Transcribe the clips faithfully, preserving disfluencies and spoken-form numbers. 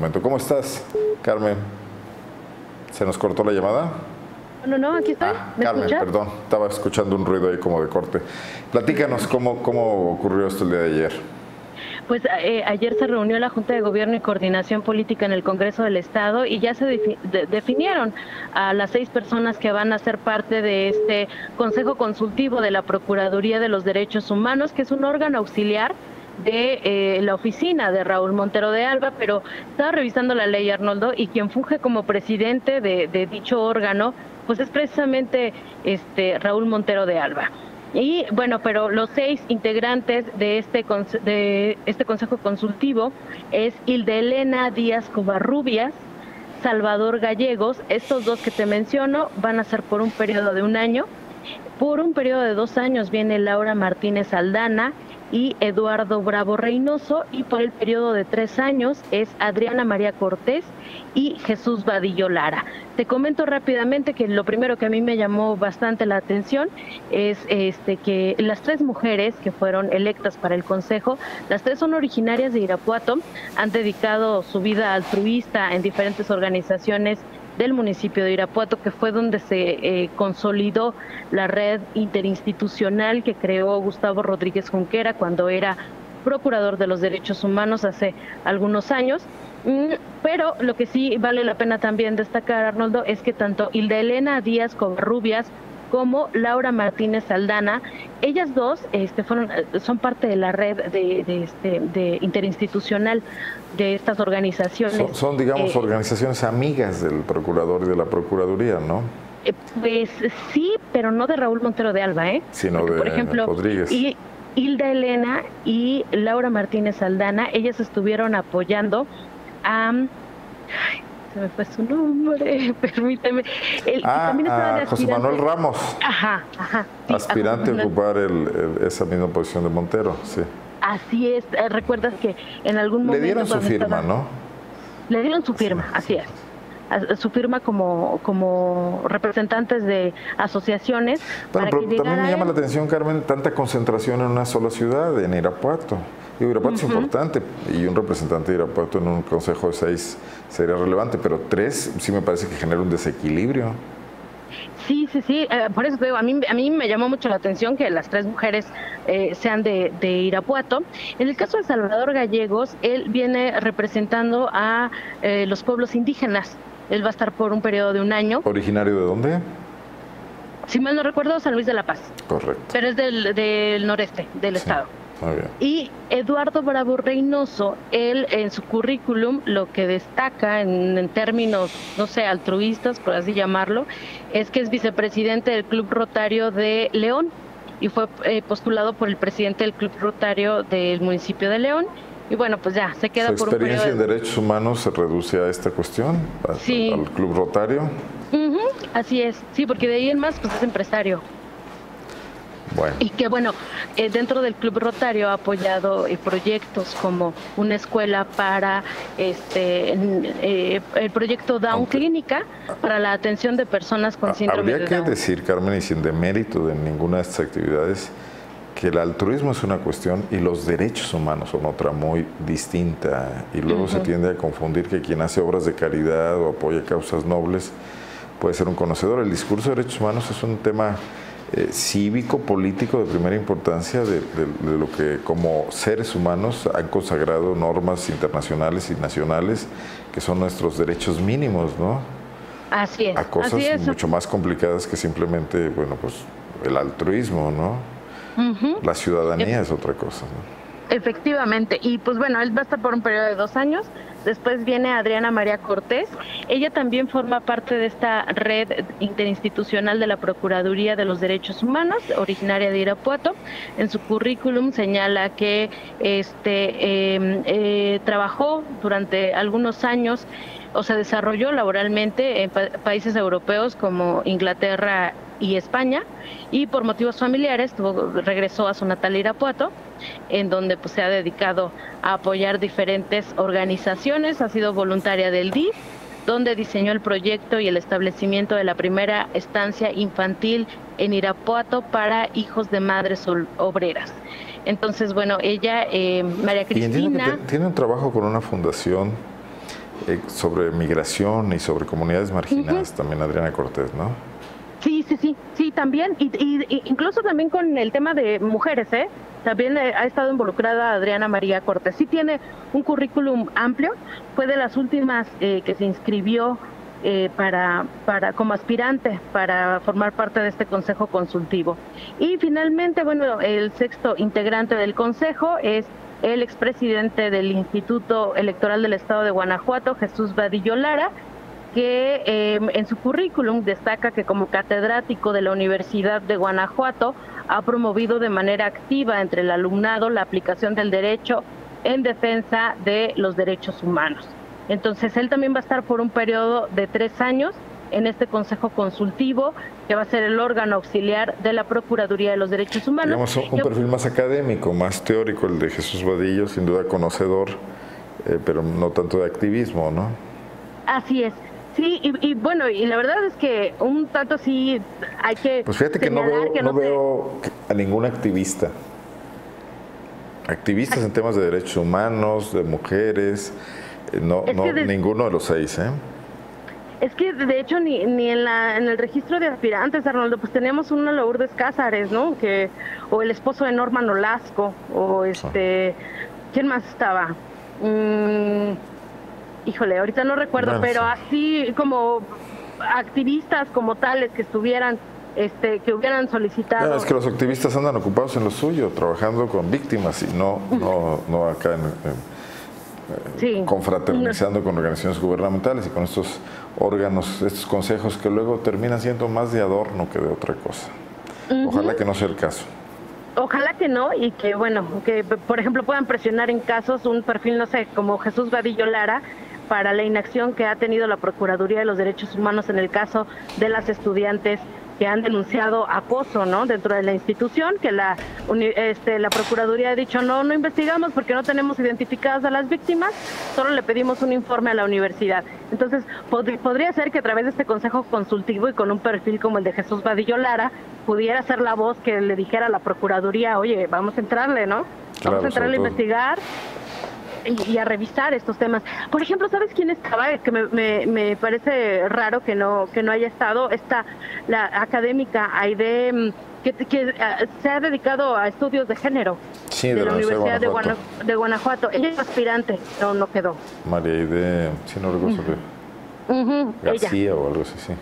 momento. ¿Cómo estás, Carmen? ¿Se nos cortó la llamada? No, no, aquí estoy. Ah, ¿Me Carmen, escuchas? Perdón, estaba escuchando un ruido ahí como de corte. Platícanos cómo, cómo ocurrió esto el día de ayer. Pues eh, ayer se reunió la Junta de Gobierno y Coordinación Política en el Congreso del Estado y ya se defi de definieron a las seis personas que van a ser parte de este Consejo Consultivo de la Procuraduría de los Derechos Humanos, que es un órgano auxiliar de eh, la oficina de Raúl Montero de Alba, pero estaba revisando la ley, Arnoldo, y quien funge como presidente de, de dicho órgano, pues es precisamente este Raúl Montero de Alba. Y bueno, pero los seis integrantes de este de este Consejo Consultivo es Hilda Elena Díaz Covarrubias, Salvador Gallegos, estos dos que te menciono van a ser por un periodo de un año, por un periodo de dos años viene Laura Martínez Aldana y Eduardo Bravo Reynoso, y por el periodo de tres años es Adriana María Cortés y Jesús Badillo Lara. Te comento rápidamente que lo primero que a mí me llamó bastante la atención es este que las tres mujeres que fueron electas para el Consejo, las tres son originarias de Irapuato, han dedicado su vida altruista en diferentes organizaciones del municipio de Irapuato, que fue donde se eh, consolidó la red interinstitucional que creó Gustavo Rodríguez Junquera cuando era procurador de los derechos humanos hace algunos años. Pero lo que sí vale la pena también destacar, Arnoldo, es que tanto Hilda Elena Díaz Covarrubias como Laura Martínez Aldana, ellas dos este, fueron, son parte de la red de, de, este, de interinstitucional de estas organizaciones. Son, son digamos, eh, organizaciones amigas del procurador y de la Procuraduría, ¿no? Eh, pues sí, pero no de Raúl Montero de Alba, ¿eh? Sino porque, de por ejemplo, Rodríguez. Y, Hilda Elena y Laura Martínez Aldana, ellas estuvieron apoyando a... Ay, se me fue su nombre, permíteme. El, ah, también a José Manuel Ramos. Ajá, ajá. Sí, aspirante a ocupar el, el, esa misma posición de Montero, sí. Así es, recuerdas que en algún momento... Le dieron su firma, estaba, ¿no? Le dieron su firma, sí. Así es. Su firma como, como representantes de asociaciones. Bueno, pero también me llama la atención, Carmen, tanta concentración en una sola ciudad, en Irapuato. Y Irapuato es importante, y un representante de Irapuato en un consejo de seis sería relevante, pero tres sí me parece que genera un desequilibrio. Sí, sí, sí, eh, por eso te digo, a mí, a mí me llamó mucho la atención que las tres mujeres eh, sean de, de Irapuato. En el caso de Salvador Gallegos, él viene representando a eh, los pueblos indígenas. Él va a estar por un periodo de un año. ¿Originario de dónde? Si mal no recuerdo, San Luis de la Paz. Correcto. Pero es del, del noreste del sí. estado. Muy bien. Y Eduardo Bravo Reynoso, él en su currículum lo que destaca en, en términos, no sé, altruistas, por así llamarlo, es que es vicepresidente del Club Rotario de León y fue eh, postulado por el presidente del Club Rotario del municipio de León. Y bueno, pues ya, se queda por un periodo. ¿Su experiencia en derechos humanos se reduce a esta cuestión? A, sí. ¿Al Club Rotario? Uh-huh, así es, sí, porque de ahí en más, pues es empresario. Bueno. Y que bueno, eh, dentro del Club Rotario ha apoyado eh, proyectos como una escuela para, este eh, el proyecto Down Aunque, Clínica para la atención de personas con síndrome de Down. Habría que decir, Carmen, y sin demérito de ninguna de estas actividades, que el altruismo es una cuestión y los derechos humanos son otra muy distinta. Y luego uh-huh. se tiende a confundir que quien hace obras de caridad o apoya causas nobles puede ser un conocedor. El discurso de derechos humanos es un tema eh, cívico, político de primera importancia de, de, de lo que como seres humanos han consagrado normas internacionales y nacionales que son nuestros derechos mínimos, ¿no? Así es. A cosas Así es. mucho más complicadas que simplemente, bueno, pues el altruismo, ¿no? Uh-huh. La ciudadanía es otra cosa, ¿no? Efectivamente, y pues bueno, él va a estar por un periodo de dos años. Después viene Adriana María Cortés, ella también forma parte de esta red interinstitucional de la Procuraduría de los Derechos Humanos, originaria de Irapuato. En su currículum señala que este eh, eh, trabajó durante algunos años, o se desarrolló laboralmente en pa países europeos como Inglaterra y España, y por motivos familiares tuvo, regresó a su natal Irapuato, en donde pues se ha dedicado a apoyar diferentes organizaciones. Ha sido voluntaria del D I F, donde diseñó el proyecto y el establecimiento de la primera estancia infantil en Irapuato para hijos de madres obreras. Entonces, bueno, ella, eh, María Cristina... Y entiendo que tiene un trabajo con una fundación eh, sobre migración y sobre comunidades marginadas, uh-huh. también Adriana Cortés, ¿no? Sí, sí, sí, sí, también, y, y incluso también con el tema de mujeres, ¿eh? También ha estado involucrada Adriana María Cortés. Sí tiene un currículum amplio, fue de las últimas eh, que se inscribió eh, para, para como aspirante para formar parte de este Consejo Consultivo. Y finalmente, bueno, el sexto integrante del Consejo es el expresidente del Instituto Electoral del Estado de Guanajuato, Jesús Badillo Lara, que eh, en su currículum destaca que como catedrático de la Universidad de Guanajuato ha promovido de manera activa entre el alumnado la aplicación del derecho en defensa de los derechos humanos. Entonces, él también va a estar por un periodo de tres años en este Consejo Consultivo, que va a ser el órgano auxiliar de la Procuraduría de los Derechos Humanos. Digamos, un perfil más académico, más teórico, el de Jesús Badillo, sin duda conocedor, eh, pero no tanto de activismo, ¿no? Así es. Sí, y, y bueno, y la verdad es que un tanto sí hay que... Pues fíjate que no veo, que no no veo se... a ningún activista. Activistas Ay. en temas de derechos humanos, de mujeres, no, no de... ninguno de los seis, ¿eh? Es que de hecho ni, ni en, la, en el registro de aspirantes, Arnoldo, pues tenemos una Lourdes Cázares, ¿no? Que, o el esposo de Norma Nolasco, o este... Oh. ¿Quién más estaba? Mmm... Híjole, ahorita no recuerdo, bueno, pero así como activistas como tales que estuvieran, este, que hubieran solicitado. Bueno, es que los activistas andan ocupados en lo suyo, trabajando con víctimas y no, no, no acá en, eh, sí. confraternizando no. con organizaciones gubernamentales y con estos órganos, estos consejos que luego terminan siendo más de adorno que de otra cosa. Uh-huh. Ojalá que no sea el caso. Ojalá que no, y que bueno, que por ejemplo puedan presionar en casos un perfil, no sé, como Jesús Badillo Lara, para la inacción que ha tenido la Procuraduría de los Derechos Humanos en el caso de las estudiantes que han denunciado acoso, ¿no? Dentro de la institución, que la, este, la Procuraduría ha dicho no, no investigamos porque no tenemos identificadas a las víctimas, solo le pedimos un informe a la universidad. Entonces, pod- podría ser que a través de este Consejo Consultivo y con un perfil como el de Jesús Badillo Lara, pudiera ser la voz que le dijera a la Procuraduría, oye, vamos a entrarle, ¿no? Vamos claro, a entrarle a investigar. Y, y a revisar estos temas. Por ejemplo, ¿sabes quién estaba? Es que me, me, me parece raro que no que no haya estado esta la académica Aide, que, que uh, se ha dedicado a estudios de género, sí, de, de la Universidad de Guanajuato. De, Guana, de Guanajuato. Ella es aspirante, no no quedó. María Aide, sí, no recuerdo. Uh -huh, García ella. O algo así, sí.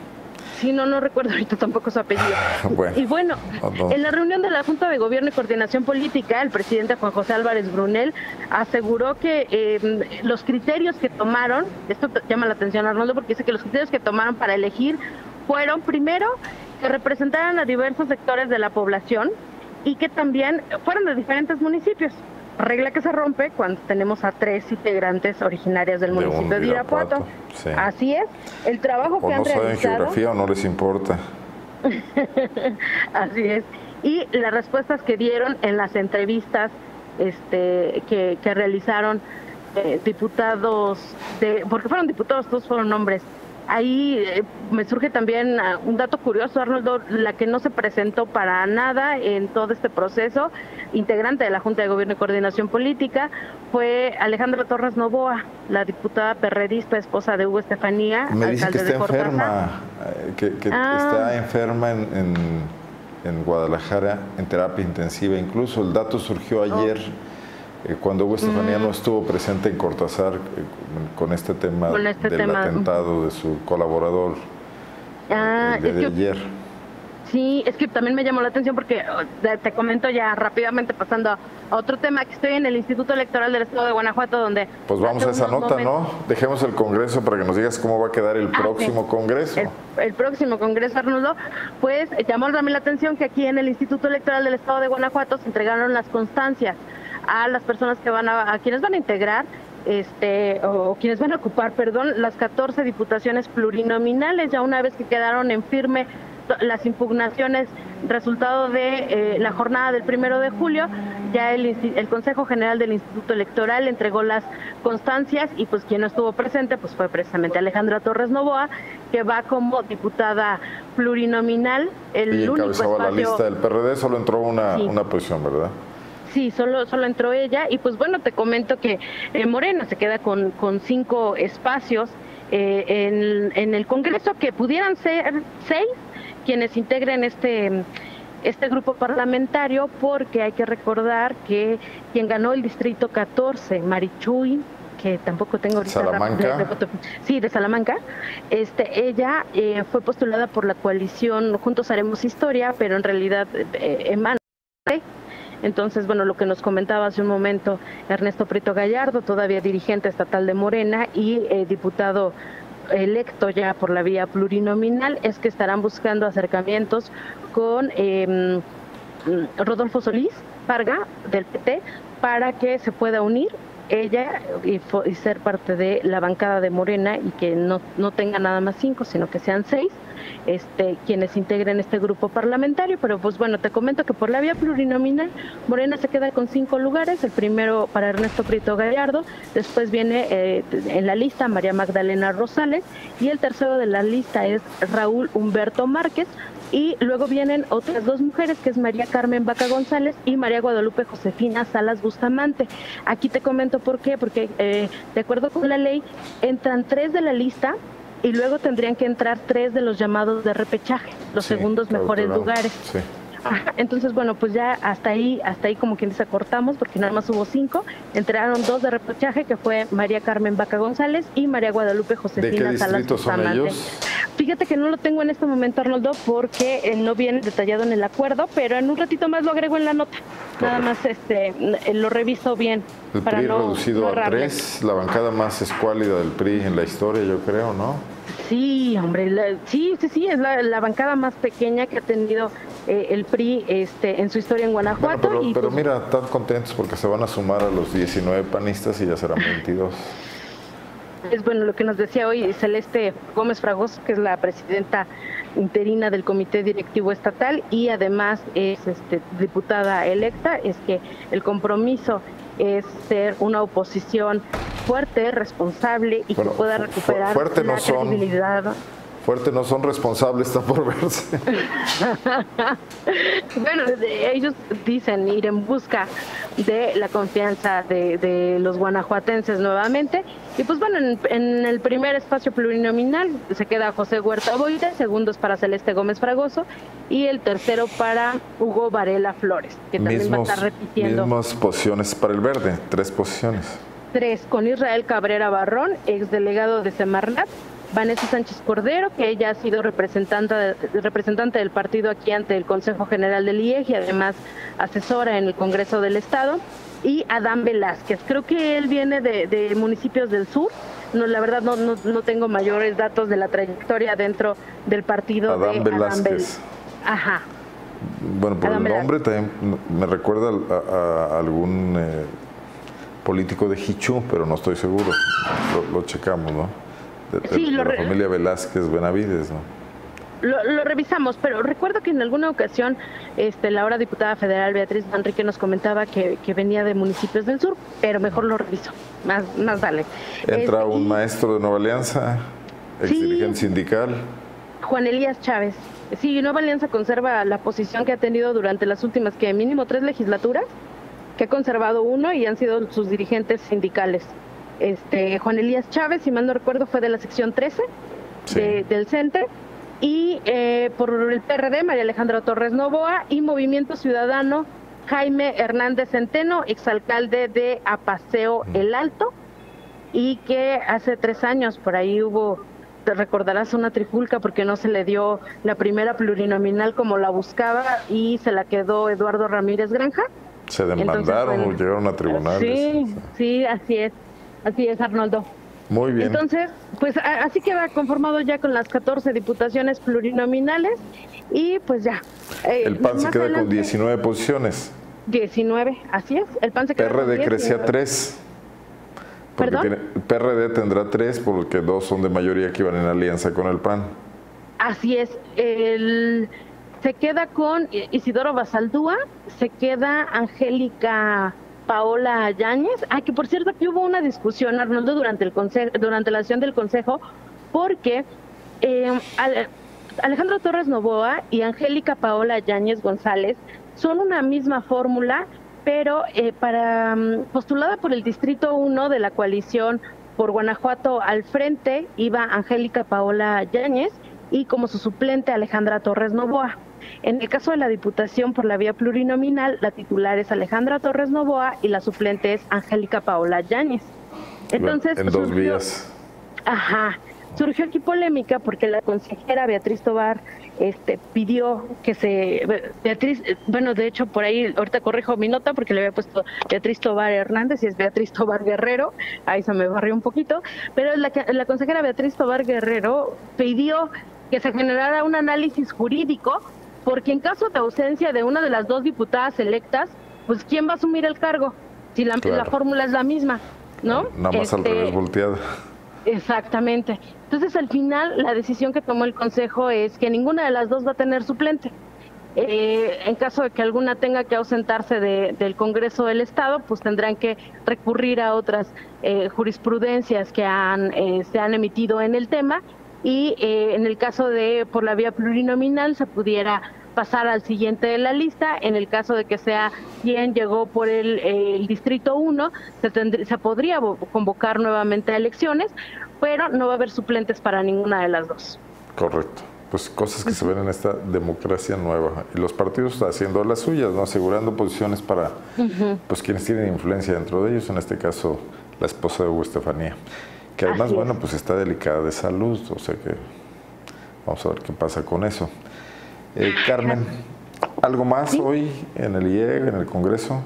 Sí, no, no recuerdo ahorita tampoco su apellido. Bueno, y bueno, no, no. en la reunión de la Junta de Gobierno y Coordinación Política, el presidente Juan José Álvarez Brunel aseguró que eh, los criterios que tomaron, esto llama la atención, Arnoldo, porque dice que los criterios que tomaron para elegir fueron, primero, que representaran a diversos sectores de la población y que también fueron de diferentes municipios. Regla que se rompe cuando tenemos a tres integrantes originarias del de municipio de Irapuato. Sí. Así es, el trabajo o que no han realizado... O no saben geografía o no les importa. Así es. Y las respuestas que dieron en las entrevistas este, que, que realizaron eh, diputados, de, porque fueron diputados, todos fueron hombres. Ahí eh, me surge también uh, un dato curioso, Arnoldo, la que no se presentó para nada en todo este proceso, integrante de la Junta de Gobierno y Coordinación Política, fue Alejandra Torres Novoa, la diputada perredista, esposa de Hugo Estefanía. Me dice que está enferma, que, que ah. está enferma en, en, en Guadalajara, en terapia intensiva. Incluso el dato surgió ayer, oh. eh, cuando Hugo Estefanía mm. no estuvo presente en Cortázar eh, con este tema con este del tema. atentado de su colaborador ah, el día de yo... ayer. Sí, es que también me llamó la atención porque te comento ya rápidamente pasando a otro tema, que estoy en el Instituto Electoral del Estado de Guanajuato, donde... Pues vamos a esa nota, momentos... ¿no? Dejemos el Congreso para que nos digas cómo va a quedar el próximo ah, sí. Congreso. El, el próximo Congreso, Arnoldo, pues llamó también la atención que aquí en el Instituto Electoral del Estado de Guanajuato se entregaron las constancias a las personas que van a, a quienes van a integrar, este, o quienes van a ocupar, perdón, las catorce diputaciones plurinominales, ya una vez que quedaron en firme las impugnaciones resultado de eh, la jornada del primero de julio, ya el, el Consejo General del Instituto Electoral entregó las constancias y pues quien no estuvo presente pues fue precisamente Alejandra Torres Novoa, que va como diputada plurinominal. El y único espacio... la lista del P R D, solo entró una, sí. una posición, ¿verdad? Sí, solo, solo entró ella. Y pues bueno, te comento que eh, Morena se queda con, con cinco espacios eh, en, en el Congreso, que pudieran ser seis quienes integren este... este grupo parlamentario, porque hay que recordar que quien ganó el distrito catorce, Marichuy, que tampoco tengo ahorita... Salamanca. De, de, de, sí, de Salamanca. Este, ella eh, fue postulada por la coalición Juntos Haremos Historia, pero en realidad eh, emana. Entonces, bueno, lo que nos comentaba hace un momento Ernesto Prieto Gallardo, todavía dirigente estatal de Morena y eh, diputado electo ya por la vía plurinominal, es que estarán buscando acercamientos con eh, Rodolfo Solís Parga del P T para que se pueda unir ella y, y ser parte de la bancada de Morena, y que no, no tenga nada más cinco, sino que sean seis este, quienes integren este grupo parlamentario. Pero pues bueno, te comento que por la vía plurinominal Morena se queda con cinco lugares, el primero para Ernesto Prieto Gallardo, después viene eh, en la lista María Magdalena Rosales, y el tercero de la lista es Raúl Humberto Márquez, y luego vienen otras dos mujeres, que es María Carmen Vaca González y María Guadalupe Josefina Salas Bustamante. Aquí te comento por qué, porque eh, de acuerdo con la ley entran tres de la lista y luego tendrían que entrar tres de los llamados de repechaje, los sí, segundos mejores claro, lugares. Sí. Ajá, entonces, bueno, pues ya hasta ahí, hasta ahí como quien dice cortamos, porque nada más hubo cinco, entraron dos de repechaje, que fue María Carmen Vaca González y María Guadalupe Josefina Salas Bustamante. ¿De qué distritos son ellos? Fíjate que no lo tengo en este momento, Arnoldo, porque eh, no viene detallado en el acuerdo, pero en un ratito más lo agrego en la nota. Correcto. Nada más este lo reviso bien. El para P R I no, reducido no a rame. tres, la bancada más escuálida del P R I en la historia, yo creo, ¿no? Sí, hombre, la, sí, sí, sí, es la, la bancada más pequeña que ha tenido eh, el P R I este, en su historia en Guanajuato. Bueno, pero, y pero pues, mira, están contentos porque se van a sumar a los diecinueve panistas y ya serán veintidós. Es bueno lo que nos decía hoy Celeste Gómez Fragoso, que es la presidenta interina del Comité Directivo Estatal y además es este, diputada electa, es que el compromiso es ser una oposición fuerte, responsable y bueno, que pueda recuperar fu fuerte la no son, credibilidad. Fuerte no son, responsables está por verse. Bueno, ellos dicen ir en busca de la confianza de, de los guanajuatenses nuevamente. Y pues bueno, en, en el primer espacio plurinominal se queda José Huerta Boida, segundo es para Celeste Gómez Fragoso y el tercero para Hugo Varela Flores, que también mismos, va a estar repitiendo. Mismas posiciones para el verde, tres posiciones. Tres, con Israel Cabrera Barrón, exdelegado de Semarnat, Vanessa Sánchez Cordero, que ella ha sido representante, representante del partido aquí ante el Consejo General del I E G y además asesora en el Congreso del Estado, y Adán Velázquez. Creo que él viene de, de municipios del sur. No, la verdad no, no, no tengo mayores datos de la trayectoria dentro del partido Adán de Velázquez. Adán Velázquez. Ajá. Bueno, por Adán el nombre Velázquez. También me recuerda a, a, a algún eh, político de Hichú, pero no estoy seguro. Lo, lo checamos, ¿no? De, de, sí, de lo la familia Velázquez Benavides, ¿no? Lo, lo revisamos, pero recuerdo que en alguna ocasión este, la ahora diputada federal Beatriz Manrique nos comentaba que, que venía de municipios del sur, pero mejor lo reviso, más, más vale. Entra este, un y... maestro de Nueva Alianza, ex sí, dirigente sindical. Juan Elías Chávez. Sí, Nueva Alianza conserva la posición que ha tenido durante las últimas, que mínimo tres legislaturas, que ha conservado uno y han sido sus dirigentes sindicales. Este, Juan Elías Chávez, si mal no recuerdo, fue de la sección trece sí. de, del C E N T E, y eh, por el P R D, María Alejandra Torres Novoa, y Movimiento Ciudadano, Jaime Hernández Centeno, exalcalde de Apaseo El Alto, y que hace tres años por ahí hubo, te recordarás, una trifulca porque no se le dio la primera plurinominal como la buscaba y se la quedó Eduardo Ramírez Granja. Se demandaron, entonces, bueno, llegaron a tribunales. Sí, sí, así es. Así es, Arnoldo. Muy bien. Entonces, pues así queda conformado ya con las catorce diputaciones plurinominales y pues ya. Eh, el P A N se queda adelante con diecinueve posiciones. diecinueve, así es. El P A N se queda P R D con crecía tres. ¿Perdón? Tiene, el P R D tendrá tres porque dos son de mayoría que van en alianza con el P A N. Así es. El, se queda con Isidoro Basaldúa, se queda Angélica Paola Yáñez. Ah, que por cierto, que hubo una discusión, Arnoldo, durante el consejo, durante la sesión del Consejo, porque eh, Alejandra Torres Novoa y Angélica Paola Yáñez González son una misma fórmula, pero eh, para postulada por el Distrito uno de la coalición por Guanajuato al frente iba Angélica Paola Yáñez y como su suplente Alejandra Torres Novoa. En el caso de la diputación por la vía plurinominal, la titular es Alejandra Torres Novoa y la suplente es Angélica Paola Yáñez. Entonces, en dos surgió, vías. Ajá, surgió aquí polémica porque la consejera Beatriz Tobar este, pidió que se... Beatriz, bueno, de hecho, por ahí, ahorita corrijo mi nota porque le había puesto Beatriz Tobar Hernández y es Beatriz Tobar Guerrero, ahí se me barrió un poquito, pero la, la consejera Beatriz Tobar Guerrero pidió que se generara un análisis jurídico porque en caso de ausencia de una de las dos diputadas electas, pues ¿quién va a asumir el cargo? Si la, claro. la fórmula es la misma, ¿no? Nada más este, al revés volteado. Exactamente. Entonces, al final, la decisión que tomó el Consejo es que ninguna de las dos va a tener suplente. Eh, en caso de que alguna tenga que ausentarse de, del Congreso del Estado, pues tendrán que recurrir a otras eh, jurisprudencias que han, eh, se han emitido en el tema y eh, en el caso de por la vía plurinominal se pudiera pasar al siguiente de la lista. En el caso de que sea quien llegó por el, eh, el Distrito uno, se, tendría, se podría convocar nuevamente a elecciones, pero no va a haber suplentes para ninguna de las dos. Correcto. Pues cosas que se ven en esta democracia nueva. Y los partidos haciendo las suyas, ¿no? Asegurando posiciones para uh-huh. pues quienes tienen influencia dentro de ellos, en este caso la esposa de Hugo Estefanía. Que además, Así bueno, es. pues está delicada de salud, o sea que vamos a ver qué pasa con eso. Eh, Carmen, ¿algo más sí. hoy en el I E G, en el Congreso?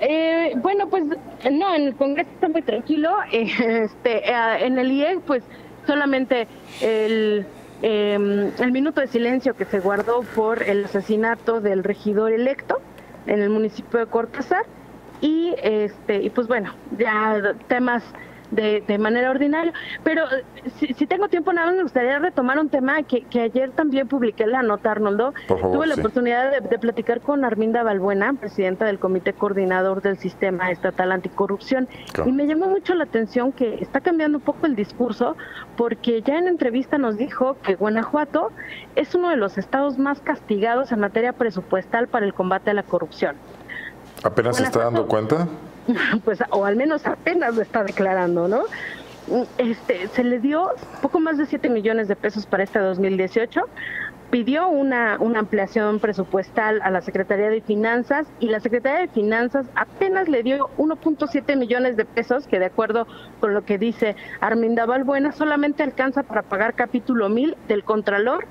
Eh, bueno, pues no, en el Congreso está muy tranquilo. Eh, este, eh, en el I E G, pues solamente el, eh, el minuto de silencio que se guardó por el asesinato del regidor electo en el municipio de Cortázar. Y, este, y pues bueno, ya temas... De, de manera ordinaria, pero si, si tengo tiempo nada más me gustaría retomar un tema que, que ayer también publiqué en la nota, Arnoldo. Por favor, tuve la sí. oportunidad de, de platicar con Arminda Balbuena, presidenta del Comité Coordinador del Sistema Estatal Anticorrupción, claro. y me llamó mucho la atención que está cambiando un poco el discurso, porque ya en entrevista nos dijo que Guanajuato es uno de los estados más castigados en materia presupuestal para el combate a la corrupción. ¿Apenas se está dando cuenta? Pues, o al menos apenas lo está declarando, ¿no? Este, se le dio poco más de siete millones de pesos para este dos mil dieciocho, pidió una, una ampliación presupuestal a la Secretaría de Finanzas y la Secretaría de Finanzas apenas le dio uno punto siete millones de pesos, que de acuerdo con lo que dice Arminda Balbuena, solamente alcanza para pagar capítulo mil del Contralor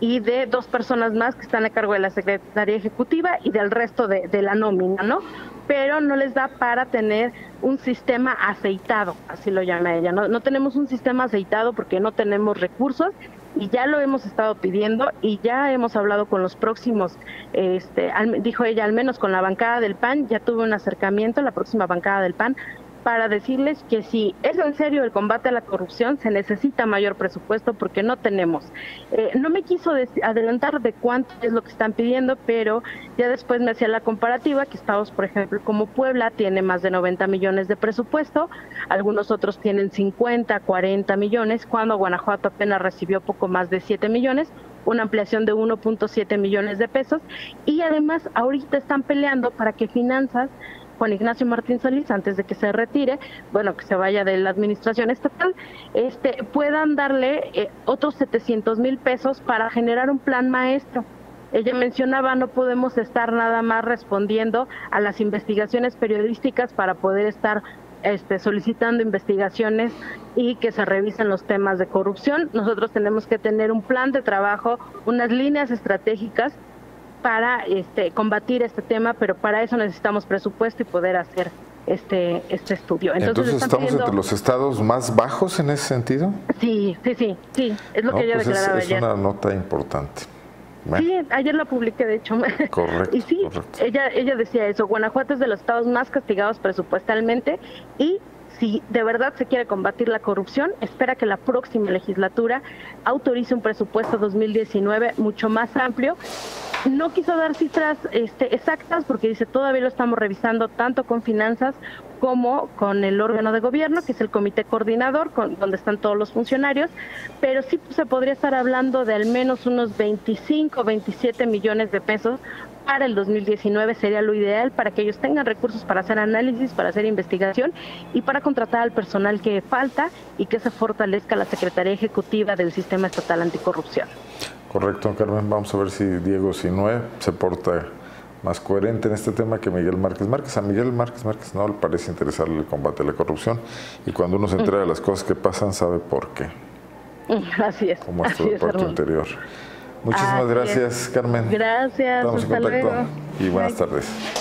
y de dos personas más que están a cargo de la Secretaría Ejecutiva y del resto de, de la nómina, ¿no? Pero no les da para tener un sistema aceitado, así lo llama ella. No, no tenemos un sistema aceitado porque no tenemos recursos y ya lo hemos estado pidiendo y ya hemos hablado con los próximos, este, al, dijo ella, al menos con la bancada del P A N, ya tuve un acercamiento, la próxima bancada del P A N, para decirles que si es en serio el combate a la corrupción, se necesita mayor presupuesto porque no tenemos. Eh, no me quiso adelantar de cuánto es lo que están pidiendo, pero ya después me hacía la comparativa que estados, por ejemplo, como Puebla, tiene más de noventa millones de presupuesto, algunos otros tienen cincuenta, cuarenta millones, cuando Guanajuato apenas recibió poco más de siete millones, una ampliación de uno punto siete millones de pesos, y además ahorita están peleando para que Finanzas, Juan Ignacio Martín Solís, antes de que se retire, bueno, que se vaya de la administración estatal, este, puedan darle eh, otros setecientos mil pesos para generar un plan maestro. Ella mencionaba, no podemos estar nada más respondiendo a las investigaciones periodísticas para poder estar este, solicitando investigaciones y que se revisen los temas de corrupción. Nosotros tenemos que tener un plan de trabajo, unas líneas estratégicas para este, combatir este tema, pero para eso necesitamos presupuesto y poder hacer este este estudio. Entonces, Entonces estamos pidiendo... entre los estados más bajos en ese sentido. Sí, sí, sí, sí. Es lo no, que yo pues declaraba es, ayer. Es una nota importante. Bueno. Sí, ayer la publiqué, de hecho. Correcto. Y sí, correcto. Ella, ella decía eso. Guanajuato es de los estados más castigados presupuestalmente y si de verdad se quiere combatir la corrupción, espera que la próxima legislatura autorice un presupuesto dos mil diecinueve mucho más amplio. No quiso dar cifras este, exactas porque dice todavía lo estamos revisando tanto con finanzas como con el órgano de gobierno, que es el comité coordinador, con, donde están todos los funcionarios, pero sí se podría estar hablando de al menos unos veinticinco, veintisiete millones de pesos para el dos mil diecinueve, sería lo ideal para que ellos tengan recursos para hacer análisis, para hacer investigación y para contratar al personal que falta y que se fortalezca la Secretaría Ejecutiva del Sistema Estatal Anticorrupción. Correcto, Carmen. Vamos a ver si Diego Sinue se porta más coherente en este tema que Miguel Márquez Márquez. A Miguel Márquez Márquez no le parece interesarle el combate a la corrupción, y cuando uno se entera de las cosas que pasan, sabe por qué. Así es. Como esto de parte interior. Muchísimas gracias, Carmen. Gracias. Estamos en contacto y buenas tardes.